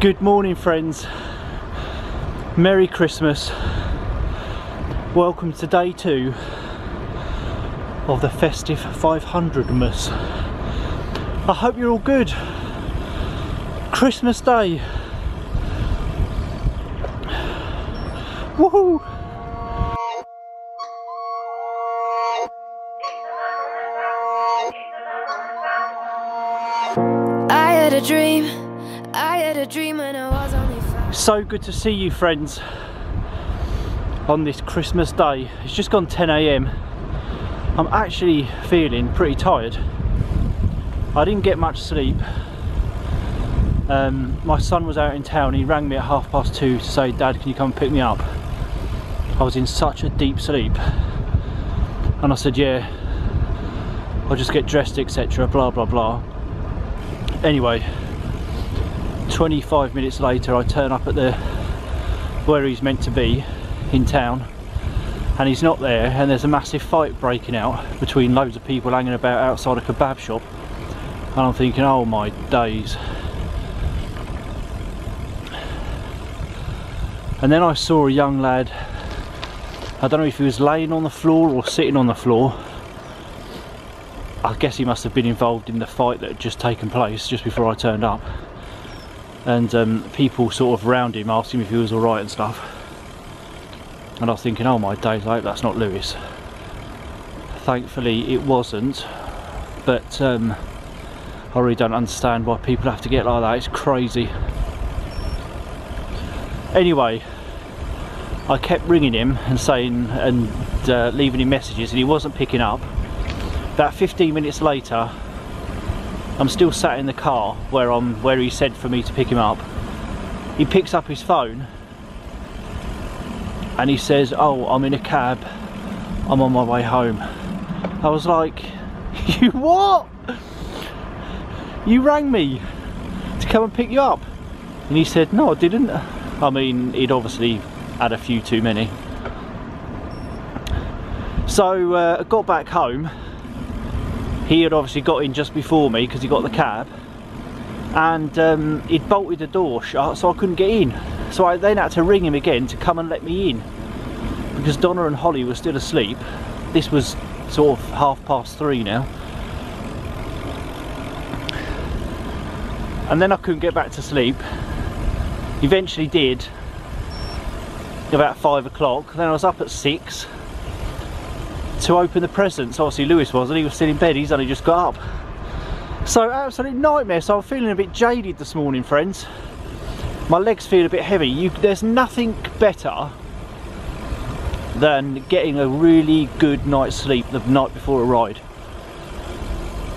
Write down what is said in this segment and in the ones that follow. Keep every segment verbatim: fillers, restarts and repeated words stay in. Good morning, friends. Merry Christmas. Welcome to day two of the festive five hundred mas. I hope you're all good. Christmas Day. Woohoo! I had a dream. I had a dream when I was only five. So good to see you, friends, on this Christmas Day. It's just gone ten A M I'm actually feeling pretty tired. I didn't get much sleep. Um, my son was out in town. He rang me at half past two to say, "Dad, can you come pick me up?" I was in such a deep sleep. And I said, "Yeah, I'll just get dressed, et cetera" blah, blah, blah. Anyway, twenty-five minutes later, I turn up at the where he's meant to be in town, and he's not there, and there's a massive fight breaking out between loads of people hanging about outside a kebab shop. And I'm thinking, oh my days. And then I saw a young lad, I don't know if he was laying on the floor or sitting on the floor. I guess he must have been involved in the fight that had just taken place just before I turned up. And um, people sort of round him, asked him if he was alright and stuff. And I was thinking, oh my days, I hope that's not Lewis. Thankfully it wasn't, but um, I really don't understand why people have to get like that. It's crazy. Anyway, I kept ringing him and saying and uh, leaving him messages, and he wasn't picking up. About fifteen minutes later, I'm still sat in the car where I'm where he said for me to pick him up. He picks up his phone and he says, "Oh, I'm in a cab. I'm on my way home." I was like, "You what? You rang me to come and pick you up?" And he said, "No, I didn't." I mean, he'd obviously had a few too many. So uh, I got back home. He had obviously got in just before me because he got the cab, and um, he'd bolted the door shut, so I couldn't get in. So I then had to ring him again to come and let me in, because Donna and Holly were still asleep. This was sort of half past three now. And then I couldn't get back to sleep. Eventually did, about five o'clock. Then I was up at six to open the presents. Obviously Lewis wasn't, he was still in bed, he's only just got up. So absolute nightmare. So I'm feeling a bit jaded this morning, friends. My legs feel a bit heavy. You, there's nothing better than getting a really good night's sleep the night before a ride,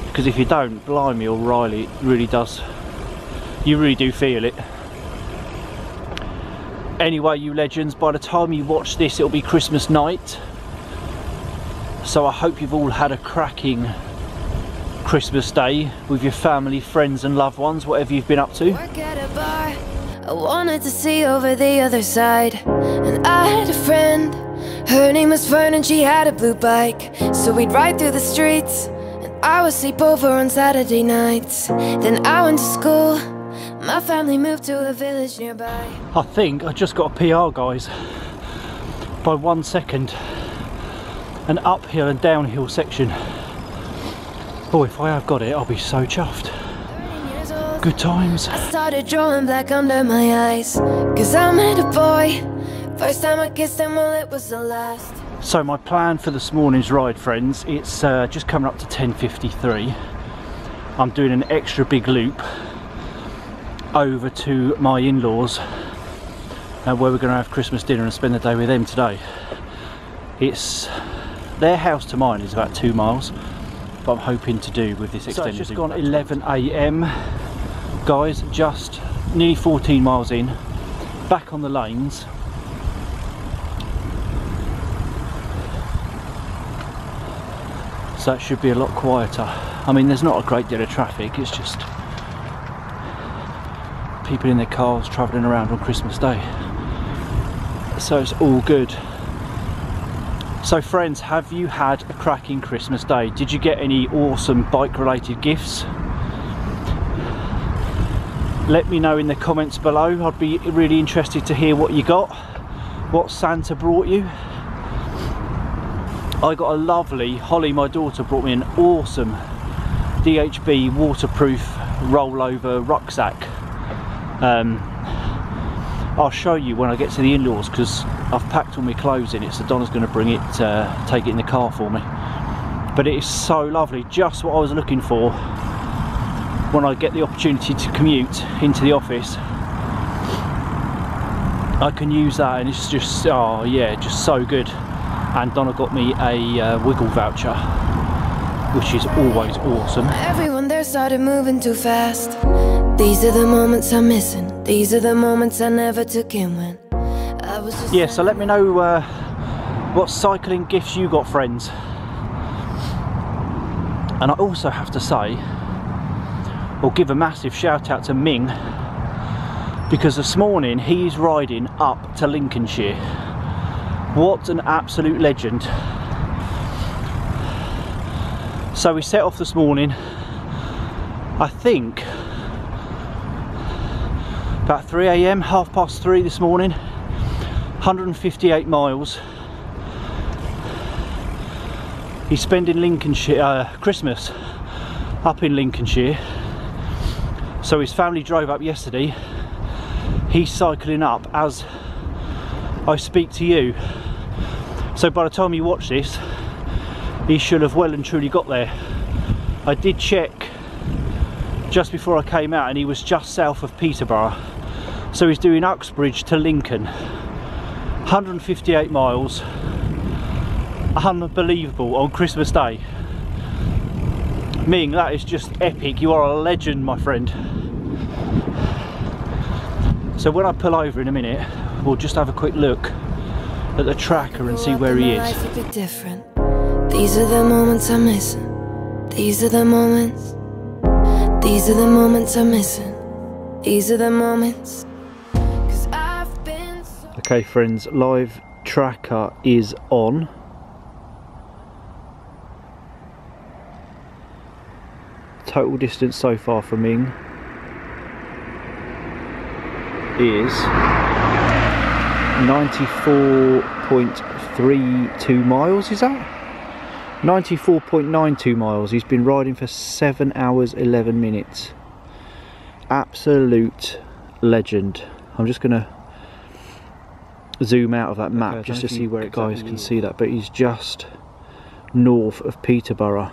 because if you don't, blimey O'Reilly, it really does, you really do feel it. Anyway, you legends, by the time you watch this, it'll be Christmas night. So I hope you've all had a cracking Christmas Day with your family, friends and loved ones, whatever you've been up to. Work at a bar. I wanted to see over the other side, and I had a friend, her name was Fern, and she had a blue bike. So we'd ride through the streets, and I would sleep over on Saturday nights. Then I went to school. My family moved to a village nearby. I think I just got a P R, guys, by one second. An uphill and downhill section. Oh, if I have got it, I'll be so chuffed. Old, good times. I started drawing black under my eyes, cause I met a boy. First time I kissed him, well, it was the last. So my plan for this morning's ride, friends, it's uh, just coming up to ten fifty-three. I'm doing an extra big loop over to my in-laws, and where we're going to have Christmas dinner and spend the day with them today. It's their house to mine is about two miles, but I'm hoping to do with this extended. So it's just gone eleven A M guys, just nearly fourteen miles in, back on the lanes. So it should be a lot quieter. I mean, there's not a great deal of traffic, it's just people in their cars travelling around on Christmas Day, so it's all good. So friends, have you had a cracking Christmas Day? Did you get any awesome bike related gifts? let me know in the comments below. I'd be really interested to hear what you got, what Santa brought you. I got a lovely, Holly, my daughter, brought me an awesome D H B waterproof rollover rucksack. Um, I'll show you when I get to the in-laws because I've packed all my clothes in it, so Donna's going to bring it, uh, take it in the car for me. But it is so lovely, just what I was looking for when I get the opportunity to commute into the office. I can use that and it's just, oh yeah, just so good. And Donna got me a uh, Wiggle voucher, which is always awesome. Everyone there started moving too fast. These are the moments I'm missing. These are the moments I never took in when I was just... Yeah, so let me know uh, what cycling gifts you got, friends. And I also have to say, or give a massive shout out to Ming, because this morning he's riding up to Lincolnshire. What an absolute legend. So we set off this morning, I think about three A M, half past three this morning, one hundred fifty-eight miles. He's spending Lincolnshire, uh, Christmas up in Lincolnshire. So his family drove up yesterday. He's cycling up as I speak to you. So by the time you watch this, he should have well and truly got there. I did check just before I came out and he was just south of Peterborough. So he's doing Uxbridge to Lincoln. one hundred fifty-eight miles. Unbelievable on Christmas Day. Ming, that is just epic. You are a legend, my friend. So when I pull over in a minute, we'll just have a quick look at the tracker and see where he is. These are the moments I'm missing. These are the moments. These are the moments I'm missing. These are the moments. Cause I've been so... Okay, friends, live tracker is on. Total distance so far from Ming is ninety-four point three two miles, is that? ninety-four point nine two miles. He's been riding for seven hours eleven minutes. Absolute legend. I'm just going to zoom out of that map okay, just to see where it guys can see that, but he's just north of Peterborough.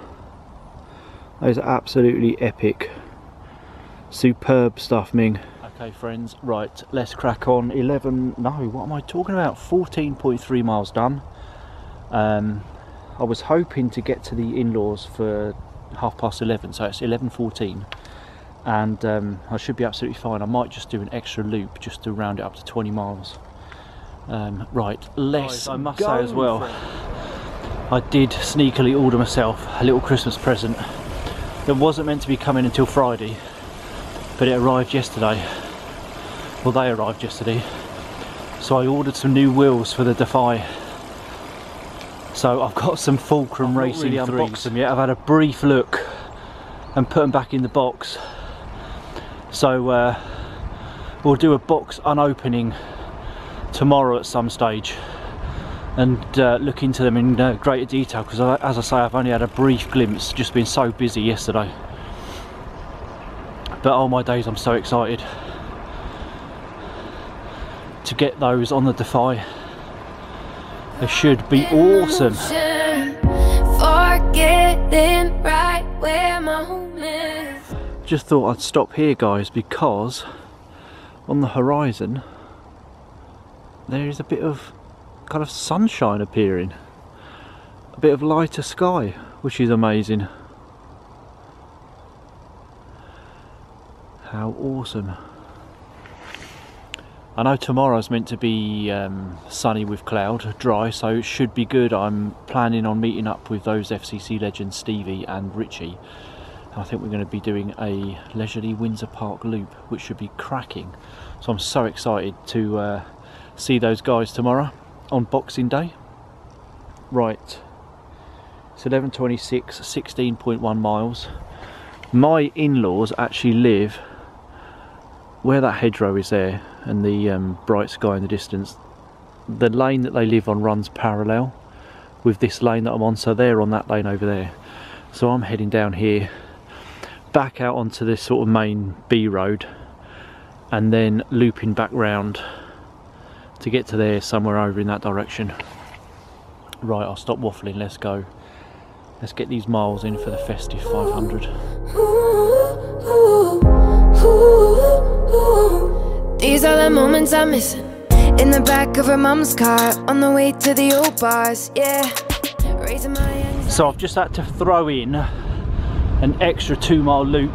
That is absolutely epic. Superb stuff, Ming. Okay, friends, right, let's crack on. eleven, no, what am I talking about? fourteen point three miles done. Um, I was hoping to get to the in-laws for half past eleven, so it's eleven fourteen. And um, I should be absolutely fine. I might just do an extra loop just to round it up to twenty miles. Um, right, let's oh, I must say as well, I did sneakily order myself a little Christmas present. It wasn't meant to be coming until Friday, but it arrived yesterday. Well, they arrived yesterday. So I ordered some new wheels for the Defy. So I've got some Fulcrum Racing threes. I've not really unboxed them yet. I've had a brief look and put them back in the box. So uh, we'll do a box unopening tomorrow at some stage and uh, look into them in uh, greater detail, because as I say, I've only had a brief glimpse, just been so busy yesterday. But oh my days, I'm so excited to get those on the Defy. They should be awesome. Just thought I'd stop here, guys, because on the horizon there is a bit of kind of sunshine appearing, a bit of lighter sky, which is amazing. How awesome. I know tomorrow's meant to be um, sunny with cloud, dry, so it should be good. I'm planning on meeting up with those F C C legends Stevie and Richie. I think we're going to be doing a leisurely Windsor Park loop, which should be cracking. So I'm so excited to uh, see those guys tomorrow on Boxing Day. Right, it's eleven twenty-six, sixteen point one miles. My in-laws actually live where that hedgerow is there and the um, bright sky in the distance, the lane that they live on runs parallel with this lane that I'm on, so they're on that lane over there. So I'm heading down here, back out onto this sort of main B road, and then looping back round to get to there somewhere over in that direction. Right, I'll stop waffling, let's go. Let's get these miles in for the festive five hundred. These are the moments I'm missing. In the back of her mum's car, on the way to the old bars, yeah. Raising my anxiety. So I've just had to throw in an extra two mile loop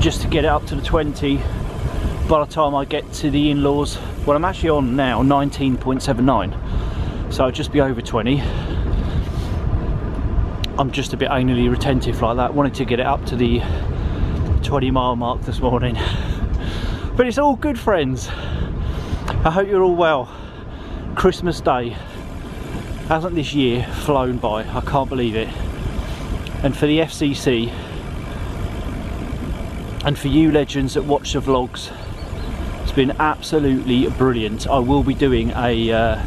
just to get it up to the twenty by the time I get to the in-laws. Well, I'm actually on now nineteen point seven nine, so I'll just be over twenty. I'm just a bit anally retentive like that. Wanted to get it up to the twenty mile mark this morning. But it's all good, friends. I hope you're all well. Christmas Day. Hasn't this year flown by? I can't believe it. And for the F C C, and for you legends that watch the vlogs, it's been absolutely brilliant. I will be doing a uh,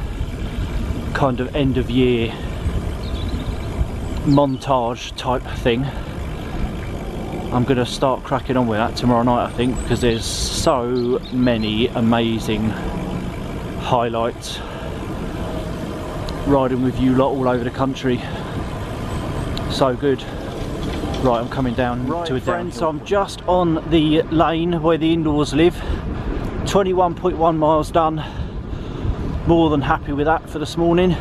kind of end of year montage type thing. I'm gonna start cracking on with that tomorrow night, I think, because there's so many amazing highlights riding with you lot all over the country. So good. Right, I'm coming down right, to a friends, downhill. So I'm just on the lane where the in-laws live. twenty-one point one miles done. More than happy with that for this morning.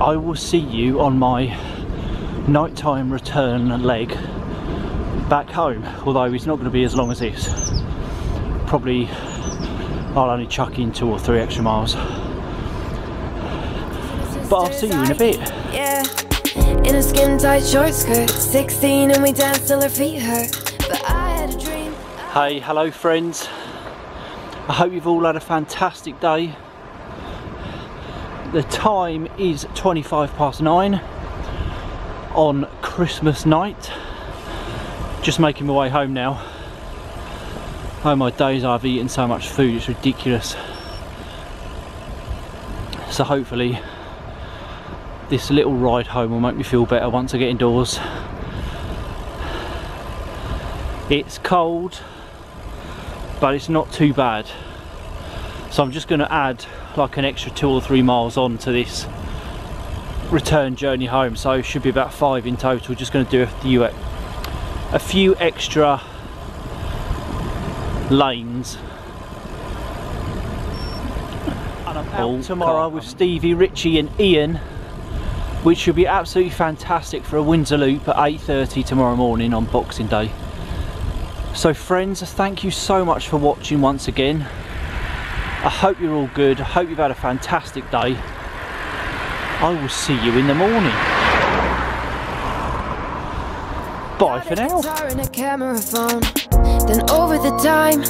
I will see you on my nighttime return leg back home, although it's not going to be as long as this. Probably I'll only chuck in two or three extra miles. But I'll see you in a bit. Yeah, in a skin tight short skirt, sixteen and we danced till her feet hurt. But I had a dream. Hey, hello friends. I hope you've all had a fantastic day. The time is twenty-five past nine on Christmas night. Just making my way home now. Oh my days, I've eaten so much food, it's ridiculous. So hopefully this little ride home will make me feel better once I get indoors. It's cold, but it's not too bad. So I'm just going to add like an extra two or three miles on to this return journey home, so it should be about five in total. Just going to do a few, a few extra lanes. And I'm out oh, tomorrow with Stevie, Richie and Ian, which should be absolutely fantastic for a Windsor loop at eight thirty tomorrow morning on Boxing Day. So friends, thank you so much for watching once again. I hope you're all good. I hope you've had a fantastic day. I will see you in the morning. Bye for now. Then over the time,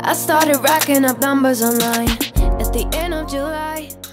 I started racking up numbers online at the end of July.